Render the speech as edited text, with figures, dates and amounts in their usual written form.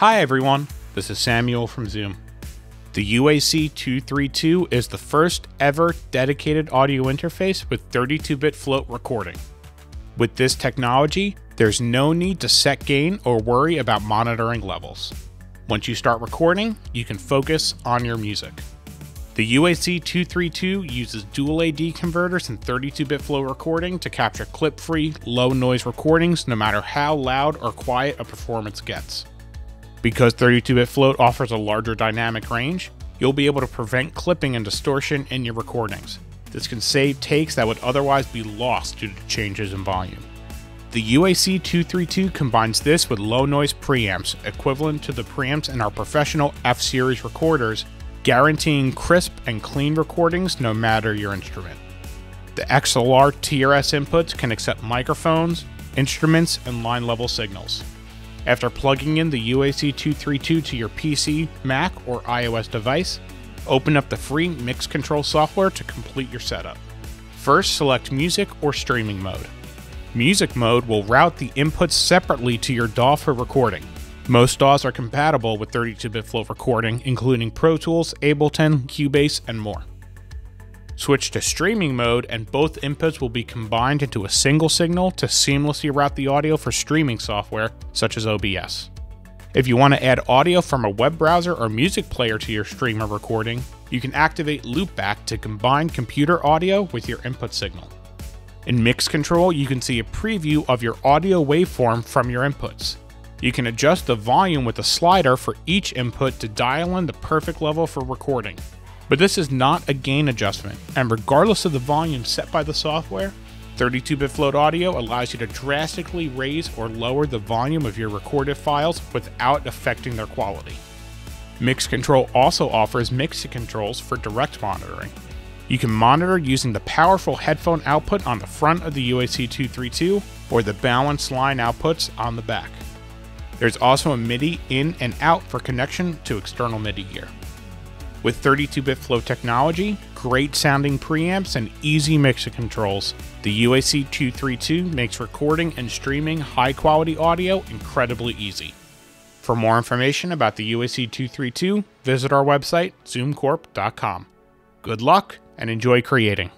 Hi everyone, this is Samuel from Zoom. The UAC-232 is the first ever dedicated audio interface with 32-bit float recording. With this technology, there's no need to set gain or worry about monitoring levels. Once you start recording, you can focus on your music. The UAC-232 uses dual AD converters and 32-bit flow recording to capture clip-free, low-noise recordings no matter how loud or quiet a performance gets. Because 32-bit float offers a larger dynamic range, you'll be able to prevent clipping and distortion in your recordings. This can save takes that would otherwise be lost due to changes in volume. The UAC-232 combines this with low-noise preamps, equivalent to the preamps in our professional F-Series recorders, guaranteeing crisp and clean recordings no matter your instrument. The XLR TRS inputs can accept microphones, instruments, and line-level signals. After plugging in the UAC-232 to your PC, Mac, or iOS device, open up the free Mix Control software to complete your setup. First, select Music or Streaming mode. Music mode will route the inputs separately to your DAW for recording. Most DAWs are compatible with 32-bit flow recording, including Pro Tools, Ableton, Cubase, and more. Switch to streaming mode and both inputs will be combined into a single signal to seamlessly route the audio for streaming software such as OBS. If you want to add audio from a web browser or music player to your stream or recording, you can activate loopback to combine computer audio with your input signal. In Mix Control, you can see a preview of your audio waveform from your inputs. You can adjust the volume with a slider for each input to dial in the perfect level for recording. But this is not a gain adjustment, and regardless of the volume set by the software, 32-bit float audio allows you to drastically raise or lower the volume of your recorded files without affecting their quality. Mix Control also offers mixing controls for direct monitoring. You can monitor using the powerful headphone output on the front of the UAC-232 or the balanced line outputs on the back. There's also a MIDI in and out for connection to external MIDI gear. With 32-bit flow technology, great sounding preamps, and easy mixer controls, the UAC-232 makes recording and streaming high-quality audio incredibly easy. For more information about the UAC-232, visit our website, zoomcorp.com. Good luck and enjoy creating.